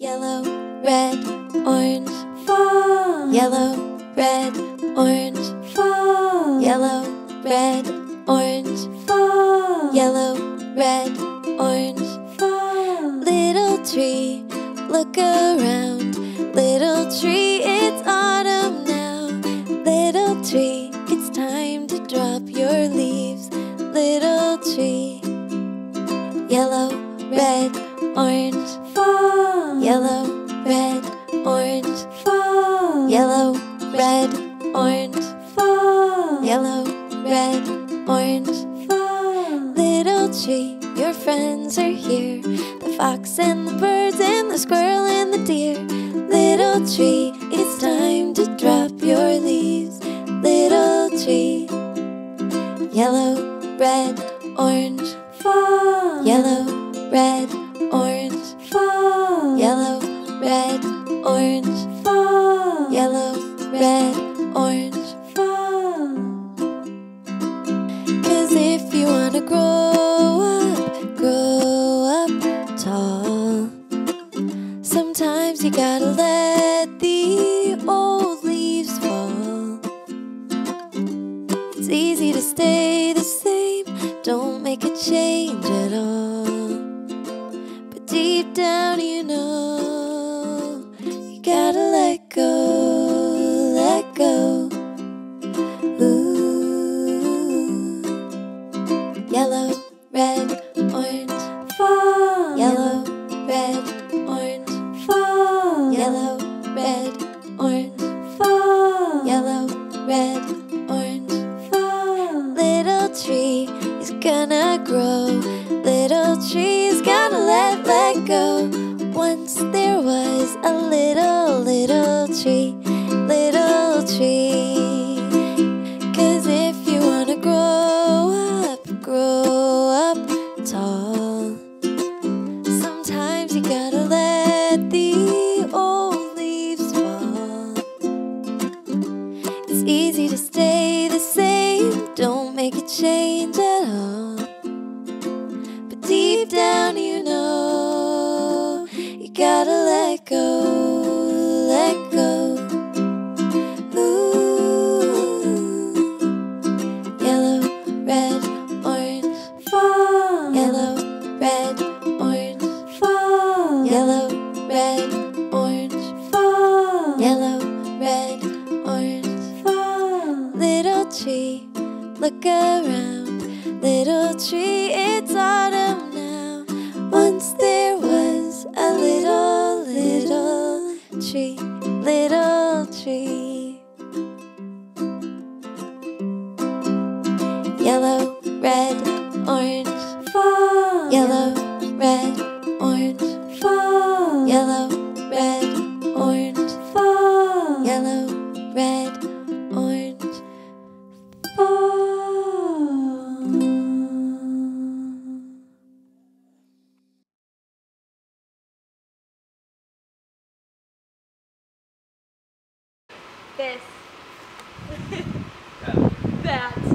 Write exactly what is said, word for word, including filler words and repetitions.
Yellow, red, orange, fall. Yellow, red, orange, fall. Yellow, red, orange, fall. Yellow, red, orange, fall. Little tree, look around. Little tree, it's autumn now. Little tree, it's time to drop your leaves. Little tree. Yellow, red, orange, fall. Yellow, red, orange, fall. Yellow, red, orange, fall. Yellow, red, orange, fall. Little tree, your friends are here. The fox and the birds and the squirrel and the deer. Little tree, it's time to drop your leaves. Little tree. Yellow, red, orange, fall. Yellow, red, orange, fall. Yellow, red, orange, fall. Yellow, red, orange, fall. 'Cause if you wanna grow up, grow up tall, sometimes you gotta let the old leaves fall. It's easy to stay the same, don't make a change at all. Deep down you know, you gotta let go, let go. Ooh. Yellow, red, orange, fall. Yellow, red, orange, fall. Yellow, red, orange, fall. Yellow, red, orange, fall. Little tree is gonna grow. Little tree's gotta let let go. Once there was a little, little tree, little tree. 'Cause if you wanna grow up, grow up tall, sometimes you gotta let the old leaves fall. It's easy to stay the same, don't make a change at all. Deep down you know, you gotta let go, let go. Ooh. Yellow, red, orange, fall. Yellow, red, orange, fall. Yellow, red, orange, fall. Yellow, red, orange, fall. Little tree, look around. Little tree, it's autumn. Once there was a little, little tree, little tree. Yellow, red, orange, fall. Yellow, red, orange, fall. Yellow, red, orange, fall. Yellow, red, orange, fall. This. That. That.